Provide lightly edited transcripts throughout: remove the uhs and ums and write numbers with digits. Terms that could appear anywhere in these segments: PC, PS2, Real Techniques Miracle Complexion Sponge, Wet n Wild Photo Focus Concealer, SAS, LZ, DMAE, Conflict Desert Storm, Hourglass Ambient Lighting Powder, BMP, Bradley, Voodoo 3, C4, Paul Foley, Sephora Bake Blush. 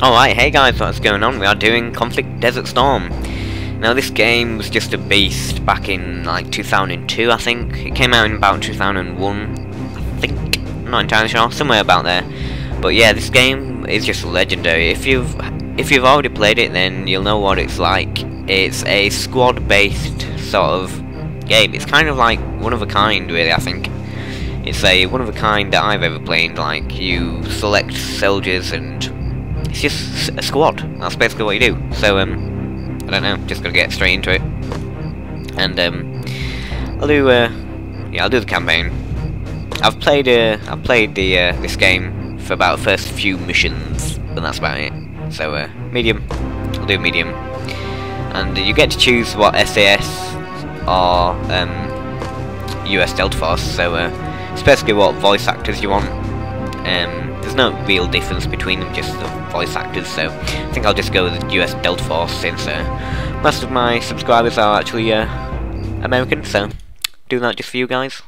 Alright, hey guys, what's going on? We are doing Conflict Desert Storm. Now this game was just a beast back in like 2002, I think. It came out in about 2001, I think. I'm not entirely sure, somewhere about there. But yeah, this game is just legendary. If you've already played it, then you'll know what it's like. It's a squad-based sort of game. It's kind of like one of a kind, really, I think. It's a one of a kind that I've ever played. Like, you select soldiers and it's just a squad. That's basically what you do. So, I don't know. Just gotta get straight into it. And I'll do the campaign. I've played this game for about the first few missions, and that's about it. So, medium. I'll do medium. And you get to choose what SAS or US Delta Force. So, it's basically what voice actors you want. There's no real difference between them, just the voice actors, so I think I'll just go with the US Delta Force since most of my subscribers are actually American, so doing that just for you guys.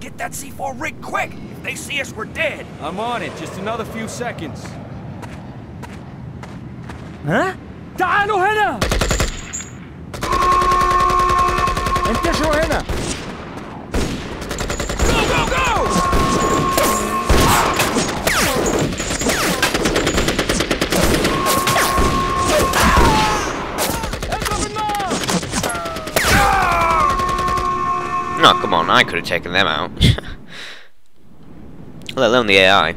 Get that C4 rig quick! If they see us, we're dead! I'm on it, just another few seconds. Huh? تعالوا هنا! انتشروا هنا! Go, go, go! No, come on, I could have taken them out. Let alone the AI.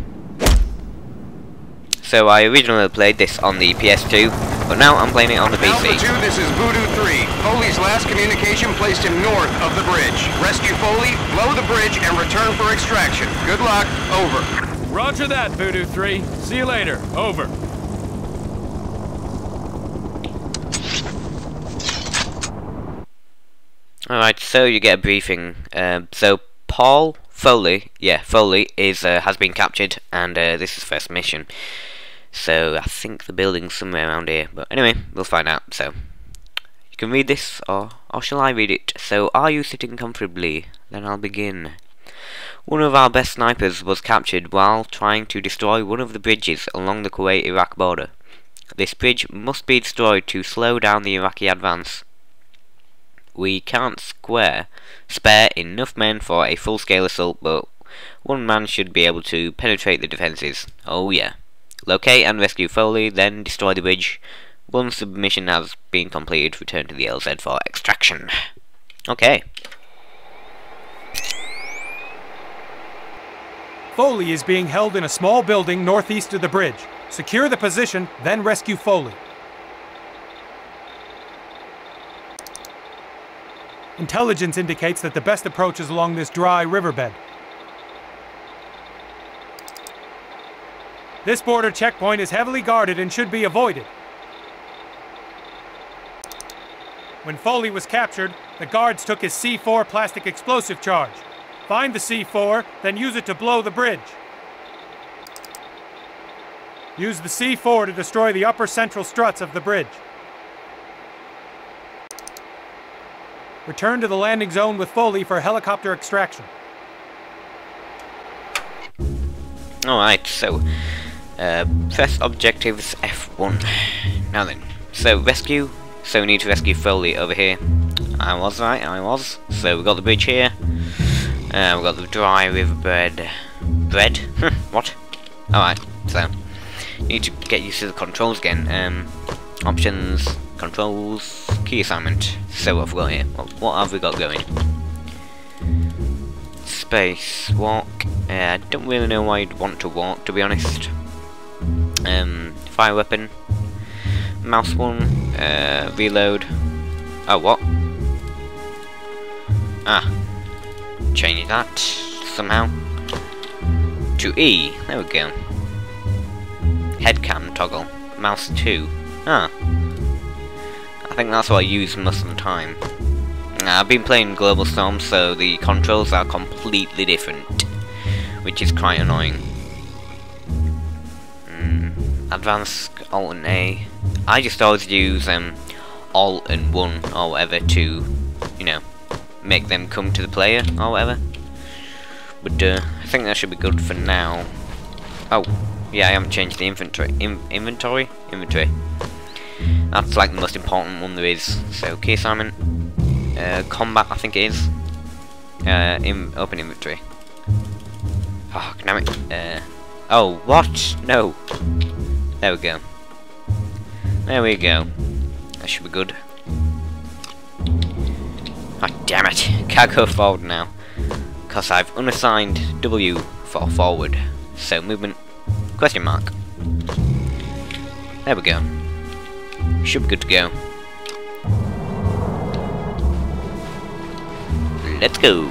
So I originally played this on the PS2. But now I'm playing it on the PC. Alpha 2, this is Voodoo 3. Foley's last communication placed him north of the bridge. Rescue Foley, blow the bridge, and return for extraction. Good luck. Over. Roger that, Voodoo 3. See you later. Over. Alright, so you get a briefing. So Paul Foley, has been captured, and this is first mission. So, I think the building's somewhere around here, but anyway, we'll find out, so. You can read this, or shall I read it? So, are you sitting comfortably? Then I'll begin. One of our best snipers was captured while trying to destroy one of the bridges along the Kuwait-Iraq border. This bridge must be destroyed to slow down the Iraqi advance. We can't spare enough men for a full-scale assault, but one man should be able to penetrate the defences. Oh yeah. Locate and rescue Foley, then destroy the bridge. Once the mission has been completed, return to the LZ for extraction. Okay. Foley is being held in a small building northeast of the bridge. Secure the position, then rescue Foley. Intelligence indicates that the best approach is along this dry riverbed. This border checkpoint is heavily guarded and should be avoided. When Foley was captured, the guards took his C4 plastic explosive charge. Find the C4, then use it to blow the bridge. Use the C4 to destroy the upper central struts of the bridge. Return to the landing zone with Foley for helicopter extraction. Alright, so... press objectives F1. Now then, so rescue. So we need to rescue Foley over here. I was right. So we got the bridge here. We got the dry riverbed. Bread? What? Alright, so you need to get used to the controls again. Options, controls, key assignment. So what have we got here? What have we got going? Space, walk. I don't really know why you'd want to walk, to be honest. Fire weapon, mouse one, reload. Oh, what? Ah, change that somehow to E. There we go. Headcam toggle, mouse 2. Ah, I think that's what I use most of the time. Now, I've been playing Global Storm, so the controls are completely different, which is quite annoying. Advanced Alt and A. I just always use Alt and 1 or whatever to, you know, make them come to the player or whatever. But I think that should be good for now. Oh, yeah, I haven't changed the inventory. Inventory. That's like the most important one there is. So, okay, Simon. Combat, I think it is. Open inventory. Oh, damn it. Oh, what? No. There we go. There we go. That should be good. Oh, damn it. Can't go forward now. Because I've unassigned W for forward. So, movement. Question mark. There we go. Should be good to go. Let's go.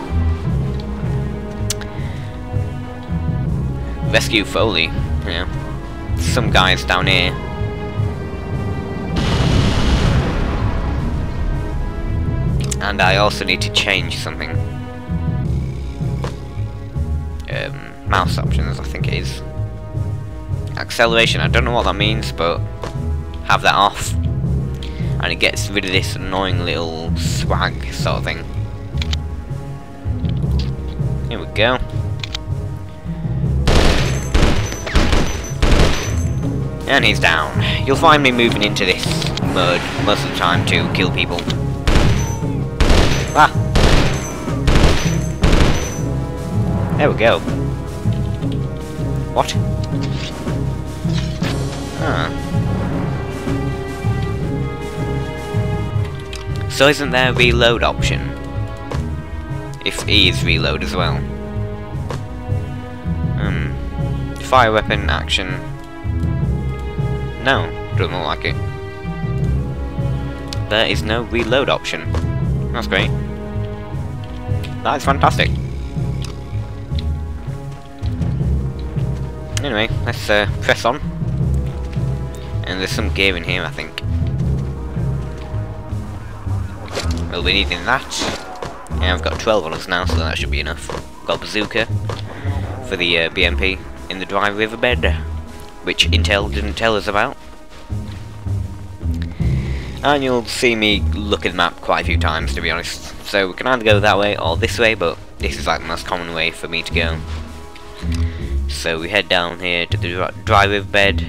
Rescue Foley. Yeah. Some guys down here. And I also need to change something. Mouse options, I think it is. Acceleration, I don't know what that means, but have that off. And it gets rid of this annoying little swag sort of thing. Here we go. And he's down. You'll find me moving into this mode most of the time to kill people. Ah! There we go. What? Ah. So isn't there a reload option? If E is reload as well. Fire weapon action. No, doesn't look like it. There is no reload option. That's great. That is fantastic. Anyway, let's press on. And there's some gear in here, I think. We'll be needing that. Yeah, I've got 12 on us now, so that should be enough. Got a bazooka for the BMP in the dry riverbed, which Intel didn't tell us about. And you'll see me look at the map quite a few times, to be honest. So we can either go that way or this way, but this is like the most common way for me to go. So we head down here to the dry riverbed,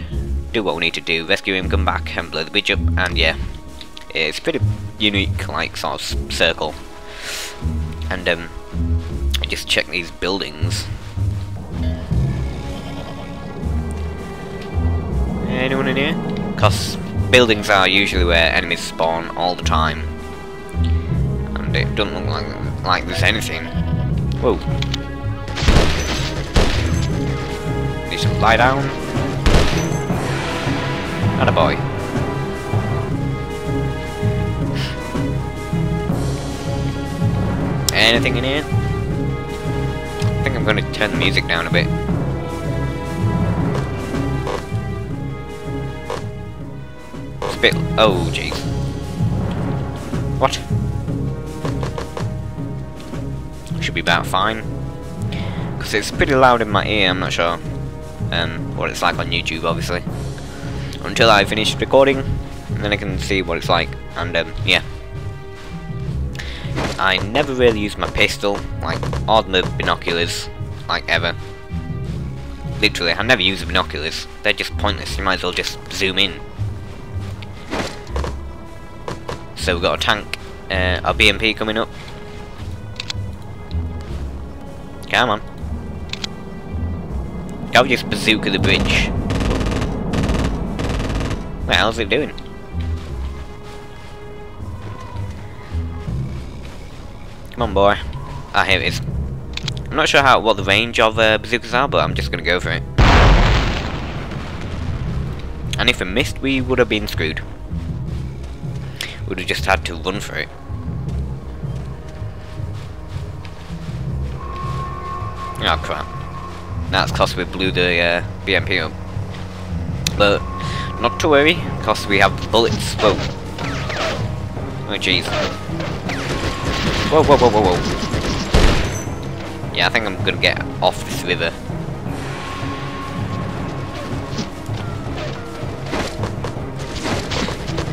do what we need to do, rescue him, come back and blow the bridge up, and yeah, it's pretty unique, like, sort of circle. And just check these buildings. Anyone in here? 'Cause buildings are usually where enemies spawn all the time. And it doesn't look like there's anything. Whoa. Need to lie down. And a boy. Anything in here? I think I'm going to turn the music down a bit. It's a bit... oh, jeez. What? Should be about fine. Because it's pretty loud in my ear, I'm not sure. What it's like on YouTube, obviously. Until I finish recording, and then I can see what it's like. And yeah, I never really use my pistol, like, or the binoculars, like, ever. Literally, I never use the binoculars. They're just pointless. You might as well just zoom in. So we've got a tank, a BMP coming up. Come on. I'll just bazooka the bridge. What the hell's it doing? Come on, boy. Ah, here it is. I'm not sure what the range of bazookas are, but I'm just gonna go for it. And if it missed, we would have been screwed. Would have just had to run for it. Oh crap. That's because we blew the BMP up. But not to worry, because we have bullets. Whoa. Oh jeez. Whoa, whoa, whoa, whoa, whoa. Yeah, I think I'm going to get off this river.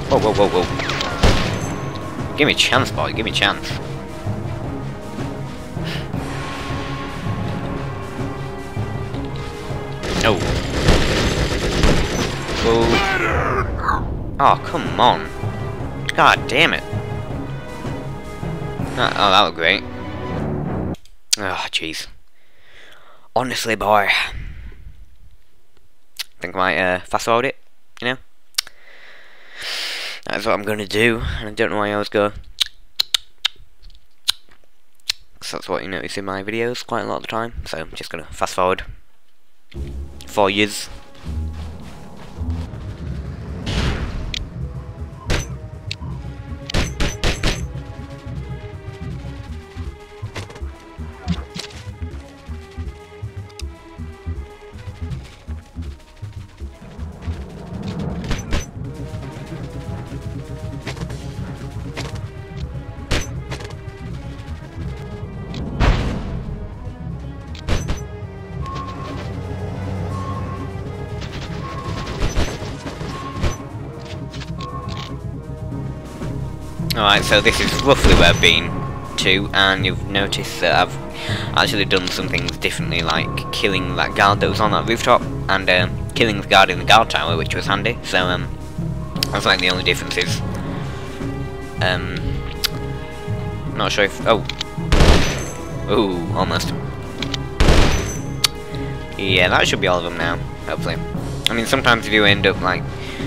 Whoa, whoa, whoa, whoa. Give me a chance, boy. Give me a chance. No. Whoa. Oh, come on. God damn it. Oh, that looked great. Oh, jeez. Honestly, boy. I think I might fast forward it, you know? That's what I'm gonna do, and I don't know why I always go. Because that's what you notice in my videos quite a lot of the time, so I'm just gonna fast forward. 4 years. Alright, so this is roughly where I've been to, and you've noticed that I've actually done some things differently, like killing that guard that was on that rooftop, and killing the guard in the guard tower, which was handy, so that's like the only differences. Not sure if... oh. Ooh, almost. Yeah, that should be all of them now, hopefully. I mean, sometimes if you end up, like,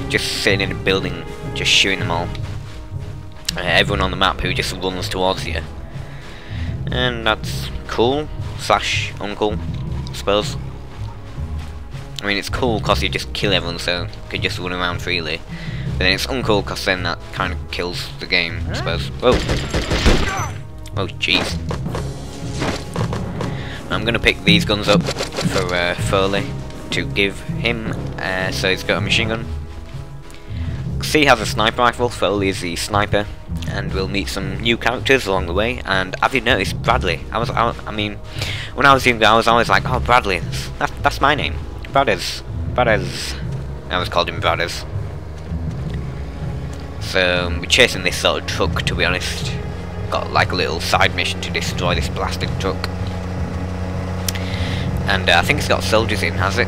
just sitting in a building, just shooting them all. Everyone on the map who just runs towards you, and that's cool slash uncool, I suppose. I mean, it's cool because you just kill everyone, so you can just run around freely. But then it's uncool because then that kind of kills the game, I suppose. Whoa! Oh, jeez! I'm gonna pick these guns up for Foley to give him. So he's got a machine gun. C has a sniper rifle, Foley is the sniper, and we'll meet some new characters along the way. And have you noticed Bradley? I mean, when I was younger, I was always like, oh, Bradley, that's my name. Brothers. I always called him Brothers. So, we're chasing this sort of truck, to be honest. Got like a little side mission to destroy this blasted truck. And I think it's got soldiers in, has it?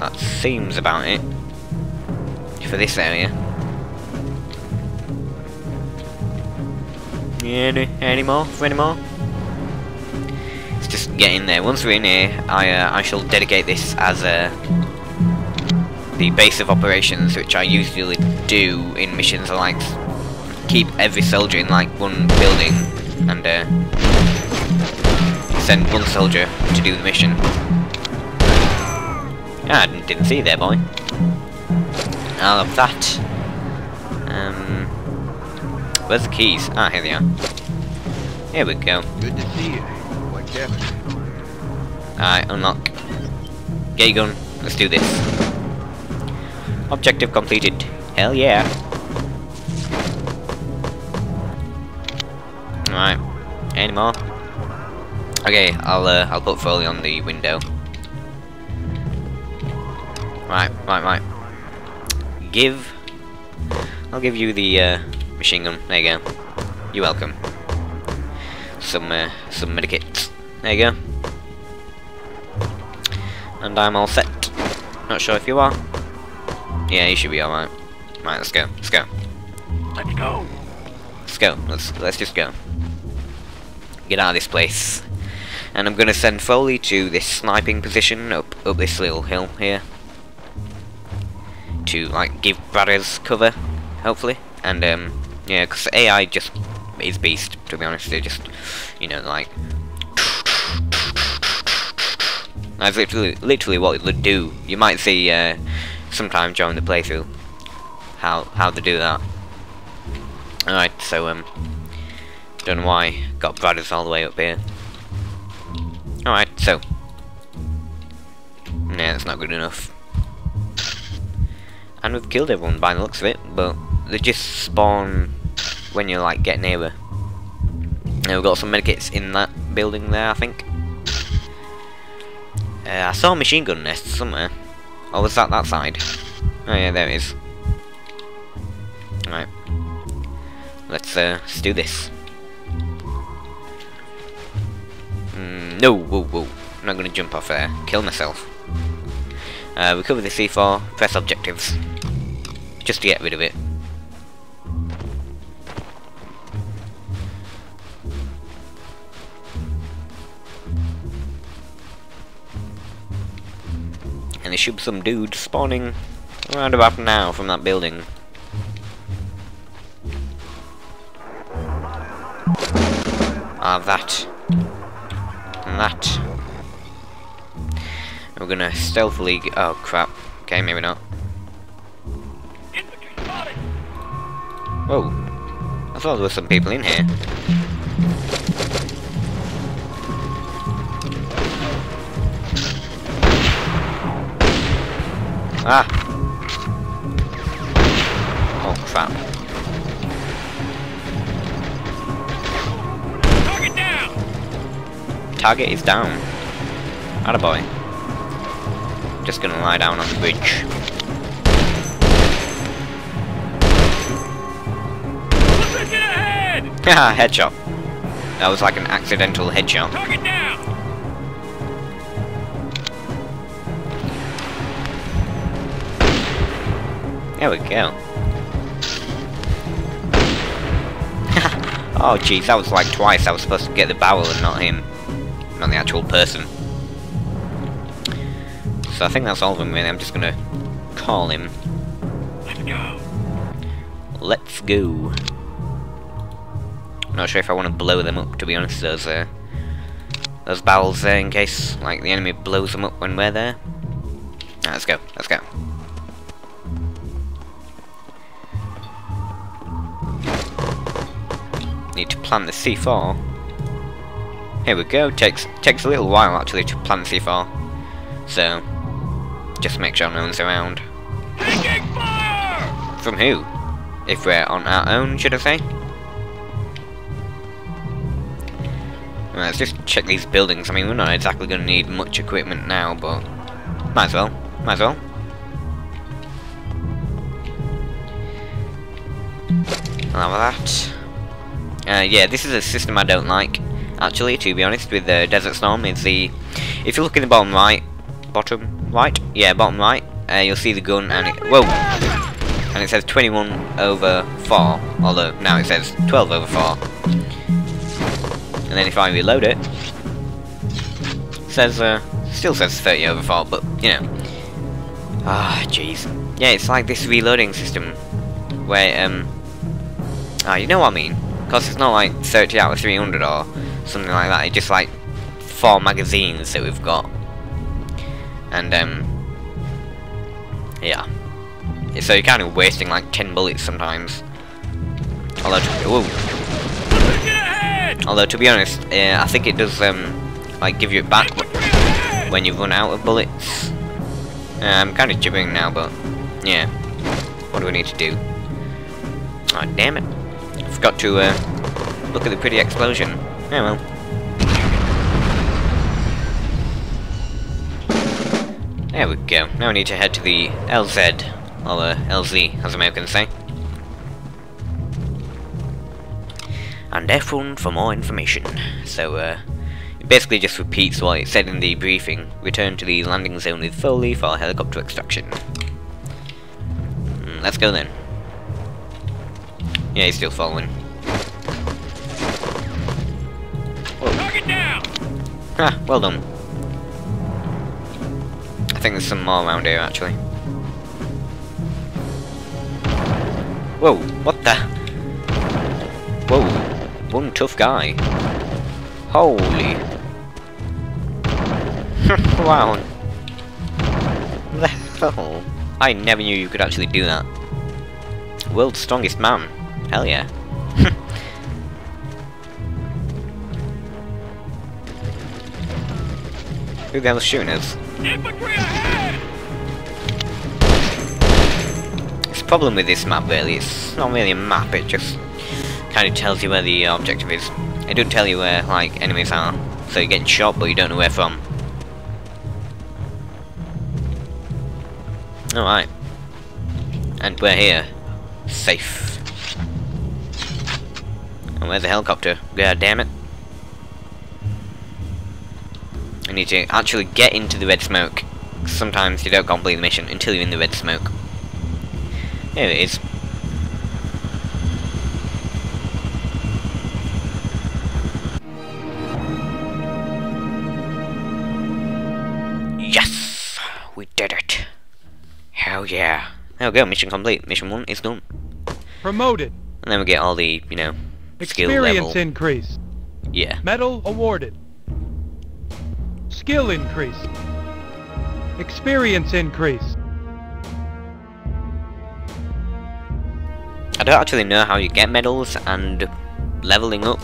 That seems about it for this area. Any more? Let's just get in there. Once we're in here, I shall dedicate this as the base of operations, which I usually do in missions. I like keep every soldier in like one building and send one soldier to do the mission. I didn't see you there, boy. I'll have that. Where's the keys? Ah, here they are. Here we go. Good to see you. What's happening? Alright, unlock. Gay gun. Let's do this. Objective completed. Hell yeah. Alright. Any more? Okay, I'll put Foley on the window. Right. I'll give you the machine gun. There you go. You're welcome. Some medikits. There you go. And I'm all set. Not sure if you are. Yeah, you should be all right. Right, let's go. Let's just go. Get out of this place. And I'm gonna send Foley to this sniping position up this little hill here. To like give Brothers cover, hopefully, and yeah, because AI just is beast. To be honest, they just, you know, like that's literally what it would do. You might see sometime during the playthrough how to do that. All right, so don't know why I got Brothers all the way up here. All right, so yeah, that's not good enough. And we've killed everyone by the looks of it, but they just spawn when you like get nearer. Now we've got some medkits in that building there, I think. I saw a machine gun nest somewhere. Oh, was that that side? Oh yeah, there it is. Alright. Let's do this. No, whoa, whoa. I'm not going to jump off there. Kill myself. Recover the C4, press objectives. Just to get rid of it. And there should be some dudes spawning around about now from that building. Ah, that. And that. We're gonna stealthily get, oh crap. Okay, maybe not. Whoa. I thought there were some people in here. Ah! Oh crap. Target down! Target is down. Attaboy. Just gonna lie down on the bridge. Haha, headshot. That was like an accidental headshot. Target down. There we go. Oh jeez, that was like twice I was supposed to get the barrel and not him. Not the actual person. So I think that's all of them really. I'm just gonna call him. Let's go. Let's go. Not sure if I want to blow them up, to be honest. Those barrels there, in case like the enemy blows them up when we're there. Right, let's go. Let's go. Need to plant the C4. Here we go. Takes a little while actually to plant the C4. So. Just make sure no one's around. Taking fire! From who? If we're on our own, should I say? Right, let's just check these buildings. I mean, we're not exactly going to need much equipment now, but might as well. Might as well. I'll have that. Yeah, this is a system I don't like. Actually, to be honest, with the Desert Storm, is the if you look in the bottom right. Bottom right? Yeah, bottom right. You'll see the gun and it... Whoa! And it says 21 over 4. Although, now it says 12 over 4. And then if I reload it... It says, still says 30 over 4, but, you know. Ah, jeez. Yeah, it's like this reloading system. Where, Ah, you know what I mean. Because it's not like 30 out of 300 or something like that. It's just like 4 magazines that we've got. And, yeah. So you're kind of wasting like 10 bullets sometimes. Although, to be honest, I think it does, like, give you it back when you run out of bullets. I'm kind of jibbering now, but, yeah. What do we need to do? Oh, damn it. I forgot to, look at the pretty explosion. Oh, well. There we go. Now we need to head to the LZ, or LZ, as Americans say. And F1 for more information. So, it basically just repeats what it said in the briefing. Return to the landing zone with Foley for helicopter extraction. Let's go then. Yeah, he's still following. Whoa. Target down! Ah, well done. I think there's some more around here actually. Whoa, what the? Whoa, one tough guy. Holy. Wow. What the hell? I never knew you could actually do that. World's strongest man. Hell yeah. Who the hell's shooting us? It's a problem with this map really, it's not really a map, it just kind of tells you where the objective is. It doesn't tell you where, like, enemies are, so you're getting shot but you don't know where from. Alright. And we're here. Safe. And where's the helicopter? God damn it. I need to actually get into the red smoke. Sometimes you don't complete the mission until you're in the red smoke. There it is. Yes! We did it! Hell yeah. There we go, mission complete. Mission 1 is done. Promoted! And then we get all the, you know, skill level. Experience increase. Yeah. Medal awarded. Skill increase. Experience increase. I don't actually know how you get medals and leveling up.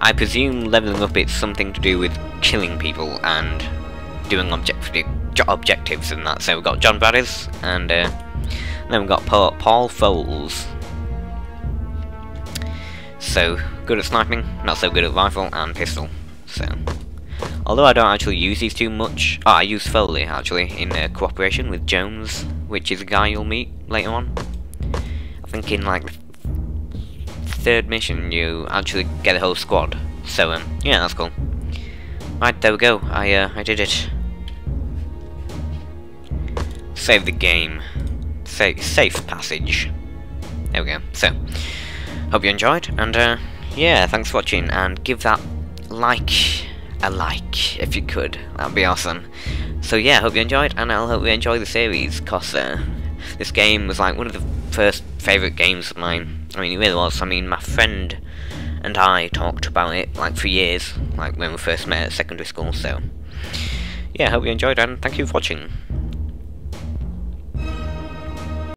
I presume leveling up it's something to do with killing people and doing objectives and that. So we've got John Bradis and then we've got Paul Foles. So good at sniping, not so good at rifle and pistol. So although I don't actually use these too much, I use Foley actually in cooperation with Jones, which is a guy you'll meet later on. I think in like the third mission you actually get a whole squad. So yeah, that's cool. Right, there we go. I did it. Save the game. Safe passage. There we go. So hope you enjoyed, and yeah, thanks for watching, and give that a like if you could. That'd be awesome. So yeah, hope you enjoyed, and I'll hope you enjoy the series, cause this game was like one of the first favourite games of mine. I mean, it really was. I mean, my friend and I talked about it like for years, like when we first met at secondary school. So yeah, hope you enjoyed, and thank you for watching.